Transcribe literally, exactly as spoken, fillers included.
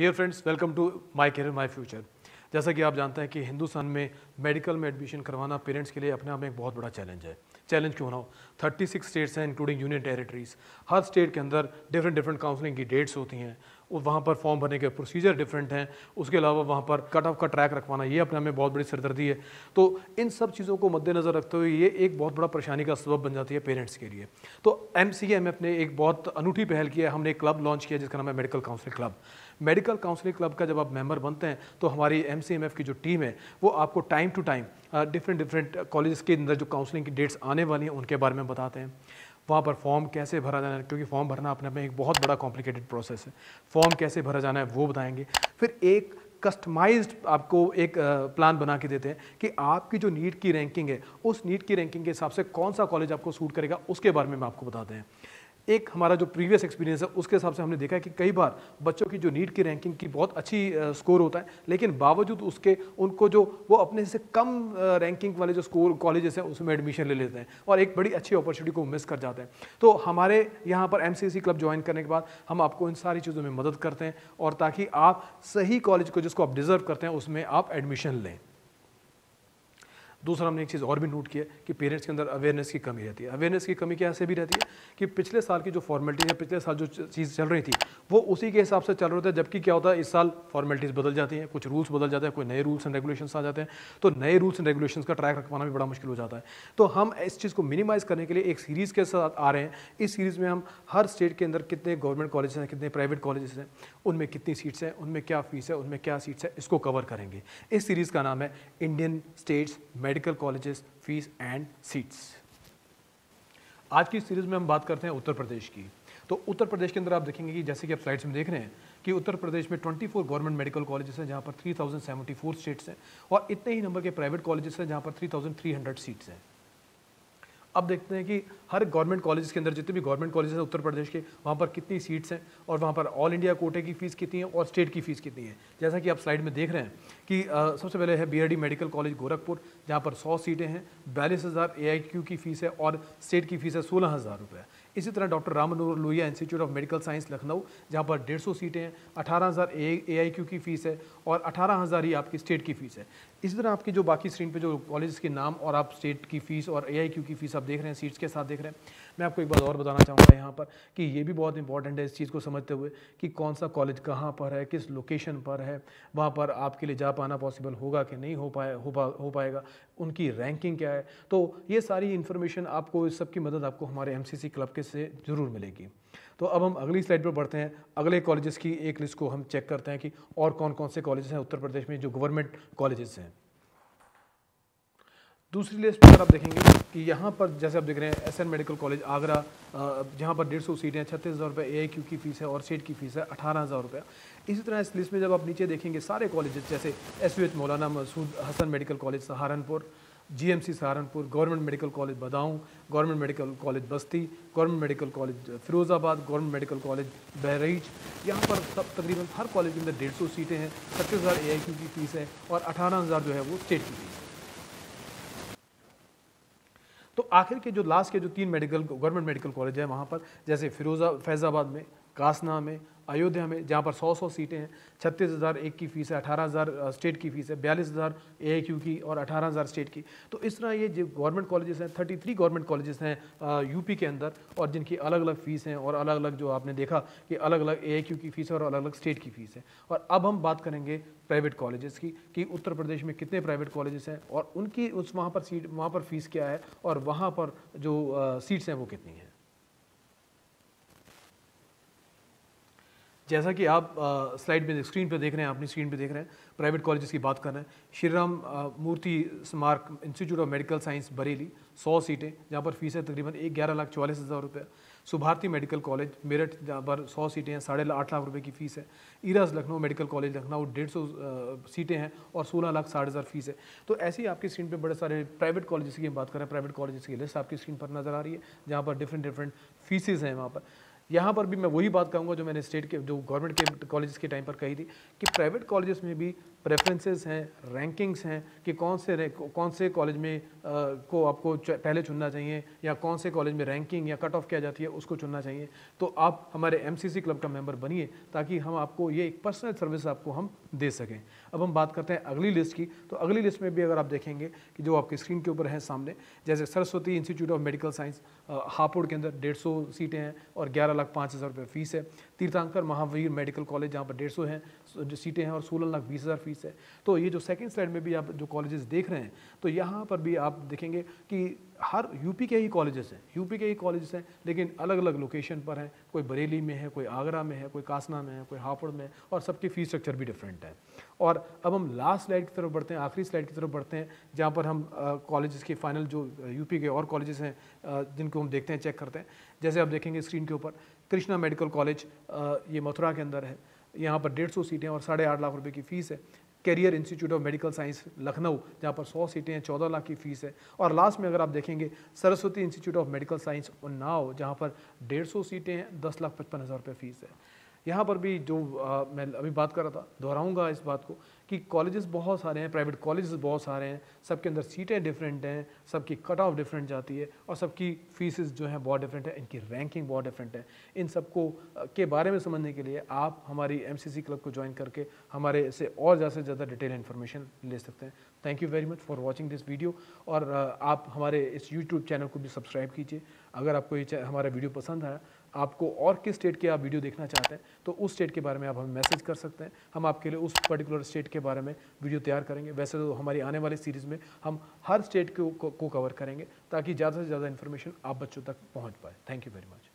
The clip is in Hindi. Dear friends, welcome to my career my future. जैसा कि आप जानते हैं कि हिंदुस्तान में मेडिकल में एडमिशन करवाना पेरेंट्स के लिए अपने आप में एक बहुत बड़ा चैलेंज है। चैलेंज क्यों ना हो, छत्तीस स्टेट्स हैं इंक्लूडिंग यूनियन टेरिटरीज। हर स्टेट के अंदर डिफरेंट डिफरेंट काउंसलिंग की डेट्स होती हैं और वहाँ पर फॉर्म भरने के प्रोसीजर डिफरेंट हैं। उसके अलावा वहाँ पर कट ऑफ का ट्रैक रखवाना, ये अपने में बहुत बड़ी सिरदर्दी है। तो इन सब चीज़ों को मद्देनज़र रखते हुए ये एक बहुत बड़ा परेशानी का सबब बन जाती है पेरेंट्स के लिए। तो एम सी एम ने एक बहुत अनूठी पहल की है। हमने एक क्लब लॉन्च किया जिसका नाम है medical counselling club. Medical counselling club का जब आप मेंबर बनते हैं तो हमारी एम सी एम एफ की जो टीम है वो आपको time to time different different college के अंदर जो काउंसलिंग की डेट्स आने वाली हैं उनके बारे में बताते हैं। वहाँ पर फॉर्म कैसे भरा जाना है, क्योंकि फॉर्म भरना अपने में एक बहुत बड़ा कॉम्प्लिकेटेड प्रोसेस है। फॉर्म कैसे भरा जाना है वो बताएंगे। फिर एक कस्टमाइज्ड आपको एक प्लान बना के देते हैं कि आपकी जो नीट की रैंकिंग है उस नीट की रैंकिंग के हिसाब से कौन सा कॉलेज आपको सूट करेगा, उसके बारे में आपको बताते हैं। एक हमारा जो प्रीवियस एक्सपीरियंस है उसके हिसाब से हमने देखा है कि कई बार बच्चों की जो नीट की रैंकिंग की बहुत अच्छी स्कोर होता है, लेकिन बावजूद उसके उनको जो वो अपने से कम रैंकिंग वाले जो स्कोर कॉलेजेस हैं उसमें एडमिशन ले लेते हैं और एक बड़ी अच्छी अपॉर्चुनिटी को मिस कर जाते हैं। तो हमारे यहाँ पर M C C club join करने के बाद हम आपको इन सारी चीज़ों में मदद करते हैं और ताकि आप सही कॉलेज को जिसको आप डिज़र्व करते हैं उसमें आप एडमिशन लें। दूसरा, हमने एक चीज़ और भी नोट किया कि पेरेंट्स के अंदर अवेयरनेस की कमी रहती है। अवेयरनेस की कमी कैसे भी रहती है कि पिछले साल की जो फॉर्मेलिटी है, पिछले साल जो चीज़ चल रही थी वो उसी के हिसाब से चल रही है, जबकि क्या होता है इस साल फॉर्मेलिटीज़ बदल जाती हैं, कुछ रूल्स बदल जाते हैं, कोई नए रूल्स एंड रेगुलेशंस आ जाते हैं। तो नए रूल्स एंड रेगुलेशंस का ट्रैक रखवाना भी बड़ा मुश्किल हो जाता है। तो हम इस चीज़ को मिनिमाइज़ करने के लिए एक सीरीज़ के साथ आ रहे हैं। इस सीरीज़ में हम हर स्टेट के अंदर कितने गवर्नमेंट कॉलेज हैं, कितने प्राइवेट कॉलेज हैं, उनमें कितनी सीट्स हैं, उनमें क्या फीस है, उनमें क्या सीट्स है, इसको कवर करेंगे। इस सीरीज़ का नाम है Indian states medical colleges fees and seats. आज की सीरीज में हम बात करते हैं उत्तर प्रदेश की। तो उत्तर प्रदेश के अंदर आप देखेंगे कि जैसे कि आप स्लाइड्स में देख रहे हैं कि उत्तर प्रदेश में चौबीस गवर्नमेंट मेडिकल कॉलेजेस हैं जहां पर तीन हज़ार चौहत्तर स्टेट्स हैं और इतने ही नंबर के प्राइवेट कॉलेजेस हैं जहां पर तैंतीस सौ सीट्स हैं। अब देखते हैं कि हर गवर्नमेंट कॉलेज के अंदर जितने भी गवर्नमेंट कॉलेज हैं उत्तर प्रदेश के वहाँ पर कितनी सीट्स हैं और वहाँ पर ऑल इंडिया कोटे की फ़ीस कितनी है और स्टेट की फ़ीस कितनी है। जैसा कि आप स्लाइड में देख रहे हैं कि आ, सबसे पहले है बीआरडी मेडिकल कॉलेज गोरखपुर जहाँ पर सौ सीटें हैं, बयालीस हज़ार ए आई क्यू की फ़ीस है और स्टेट की फ़ीस है सोलह हज़ार रुपये। इसी तरह doctor Ram Manohar Lohia institute of medical science Lucknow जहाँ पर डेढ़ सौ सीटें हैं, अठारह हज़ार ए आई क्यू की फ़ीस है और अठारह हज़ार ही आपकी स्टेट की फ़ीस है। इसी तरह आपकी जो बाकी स्क्रीन पे जो कॉलेज के नाम और आप स्टेट की फ़ीस और ए आई क्यू की फ़ीस आप देख रहे हैं, सीट्स के साथ देख रहे हैं। मैं आपको एक बात और बताना चाहूँगा यहाँ पर कि ये भी बहुत इंपॉर्टेंट है इस चीज़ को समझते हुए कि कौन सा कॉलेज कहाँ पर है, किस लोकेशन पर है, वहाँ पर आपके लिए जा पाना पॉसिबल होगा कि नहीं हो पाए हो पा हो पाएगा, उनकी रैंकिंग क्या है। तो ये सारी इन्फॉर्मेशन आपको, इस सब की मदद आपको हमारे एम सी सी क्लब के से ज़रूर मिलेगी। तो अब हम अगली स्लाइड पर बढ़ते हैं। अगले कॉलेजेस की एक लिस्ट को हम चेक करते हैं कि और कौन कौन से कॉलेजेस हैं उत्तर प्रदेश में जो गवर्नमेंट कॉलेजेस हैं। दूसरी लिस्ट पर आप देखेंगे कि यहाँ पर जैसे आप देख रहे हैं एसएन मेडिकल कॉलेज आगरा जहाँ पर डेढ़ सौ सीटें, छत्तीस हज़ार रुपये ए आई क्यू की फ़ीस है और स्टेट की फ़ीस है अठारह हज़ार रुपये। इसी तरह इस लिस्ट में जब आप नीचे देखेंगे सारे कॉलेजेस जैसे SVS Maulana Masood Hasan medical college Saharanpur, GMC Saharanpur, government medical college Badaun, government medical college Basti, government medical college Firozabad, government medical college Bahraich, यहाँ पर सब तकरीबन हर कॉलेज के अंदर डेढ़ सौ सीटें हैं, छत्तीस हज़ार ए आई क्यू की फ़ीस है और अठारह हज़ार जो है वो स्टेट की फीस है। तो आखिर के जो लास्ट के जो तीन मेडिकल गवर्नमेंट मेडिकल कॉलेज है वहाँ पर जैसे फिरोजा फैज़ाबाद में, कासना में, अयोध्या में जहाँ पर सौ सौ सीटें हैं, छत्तीस हज़ार एक की फ़ीस है, अठारह हज़ार स्टेट की फ़ीस है, बयालीस हज़ार ए आई क्यू की और अठारह हज़ार स्टेट की। तो इस तरह ये जो गवर्नमेंट कॉलेजेस हैं, तैंतीस गवर्नमेंट कॉलेजेस हैं यूपी के अंदर और जिनकी अलग अलग फ़ीस हैं और अलग अलग जो आपने देखा कि अलग अलग ए आई क्यू की फ़ीस है और अलग अलग स्टेट की फ़ीस है। और अब हम बात करेंगे प्राइवेट कॉलेजेस की कि उत्तर प्रदेश में कितने प्राइवेट कॉलेजेस हैं और उनकी उस वहाँ पर सीट वहाँ पर फ़ीस क्या है और वहाँ पर जो सीट्स हैं वो कितनी हैं। जैसा कि आप स्लाइड में स्क्रीन पे देख रहे हैं, अपनी स्क्रीन पे देख रहे हैं, प्राइवेट कॉलेजेस की बात कर रहे हैं। Shri Ram Murti Smarak institute of medical science Bareilly सौ सीटें जहाँ पर फीस है तकरीबन एक ग्यारह लाख चौवालीस हज़ार रुपये। सुभारती मेडिकल कॉलेज मेरठ जहाँ पर सौ सीटें हैं, साढ़े आठ लाख रुपये की फ़ीस है। Ira's Lucknow medical college Lucknow डेढ़ सौ सीटें हैं और सोलह लाख साठ हज़ार फीस है। तो ऐसे ही आपकी स्क्रीन पर बड़े सारे प्राइवेट कॉलेजेस की बात कर रहे हैं। प्राइवेट कॉलेजेस की लिस्ट आपकी स्क्रीन पर नज़र आ रही है जहाँ पर डिफरेंट डिफरेंट फीसेज़ हैं वहाँ पर। यहाँ पर भी मैं वही बात कहूँगा जो मैंने स्टेट के जो गवर्नमेंट के कॉलेज के टाइम पर कही थी कि प्राइवेट कॉलेजेस में भी प्रेफरेंसेस हैं, रैंकिंग्स हैं कि कौन से कौन से कॉलेज में आ, को आपको पहले चुनना चाहिए या कौन से कॉलेज में रैंकिंग या कट ऑफ किया जाती है उसको चुनना चाहिए। तो आप हमारे एमसीसी क्लब का मेंबर बनिए ताकि हम आपको ये एक पर्सनल सर्विस आपको हम दे सकें। अब हम बात करते हैं अगली लिस्ट की। तो अगली लिस्ट में भी अगर आप देखेंगे कि जो आपकी स्क्रीन के ऊपर है सामने, जैसे Saraswati institute of medical science Hapur के अंदर डेढ़ सौ सीटें हैं और ग्यारह लाख पाँच हज़ार रुपये फीस है। तीर्थांकर महावीर मेडिकल कॉलेज जहाँ पर डेढ़ सौ हैं सीटें हैं और सोलह लाख बीस हज़ार फीस है। तो ये जो सेकंड स्लाइड में भी आप जो कॉलेजेस देख रहे हैं तो यहाँ पर भी आप देखेंगे कि हर यूपी के ही कॉलेजेस हैं, यूपी के ही कॉलेजेस हैं लेकिन अलग अलग लोकेशन पर हैं। कोई बरेली में है, कोई आगरा में है, कोई कासना में है, कोई हापुड़ में है और सबकी फीस स्ट्रक्चर भी डिफरेंट है। और अब हम लास्ट स्लाइड की तरफ बढ़ते हैं, आखिरी स्लाइड की तरफ बढ़ते हैं जहाँ पर हम कॉलेजेस के फाइनल जो यूपी के और कॉलेजेस हैं जिनको हम देखते हैं, चेक करते हैं। जैसे आप देखेंगे स्क्रीन के ऊपर कृष्णा मेडिकल कॉलेज ये मथुरा के अंदर है, यहाँ पर डेढ़ सौ सीटें और साढ़े आठ लाख रुपए की फ़ीस है। Career institute of medical science Lucknow जहाँ पर सौ सीटें हैं, चौदह लाख की फ़ीस है। और लास्ट में अगर आप देखेंगे Saraswati institute of medical science Unnao जहाँ पर डेढ़ सौ सीटें हैं, दस लाख पचपन हज़ार रुपये फ़ीस है। यहाँ पर भी जो आ, मैं अभी बात कर रहा था, दोहराऊंगा इस बात को कि कॉलेजेस बहुत सारे हैं, प्राइवेट कॉलेजेस बहुत सारे हैं, सबके अंदर सीटें डिफरेंट हैं, सबकी कट ऑफ डिफरेंट जाती है और सबकी फीसेस जो हैं बहुत डिफरेंट है, इनकी रैंकिंग बहुत डिफरेंट है। इन सबको के बारे में समझने के लिए आप हमारी एमसीसी क्लब को ज्वाइन करके हमारे से और ज़्यादा से ज़्यादा डिटेल इन्फॉर्मेशन ले सकते हैं। Thank you very much for watching this video और आप हमारे इस यूट्यूब चैनल को भी सब्सक्राइब कीजिए। अगर आपको ये हमारा वीडियो पसंद आया, आपको और किस स्टेट के आप वीडियो देखना चाहते हैं तो उस स्टेट के बारे में आप हमें मैसेज कर सकते हैं, हम आपके लिए उस पर्टिकुलर स्टेट के बारे में वीडियो तैयार करेंगे। वैसे तो हमारी आने वाली सीरीज़ में हम हर स्टेट को, को, को कवर करेंगे ताकि ज़्यादा से ज़्यादा इन्फॉर्मेशन आप बच्चों तक पहुंच पाए। Thank you very much.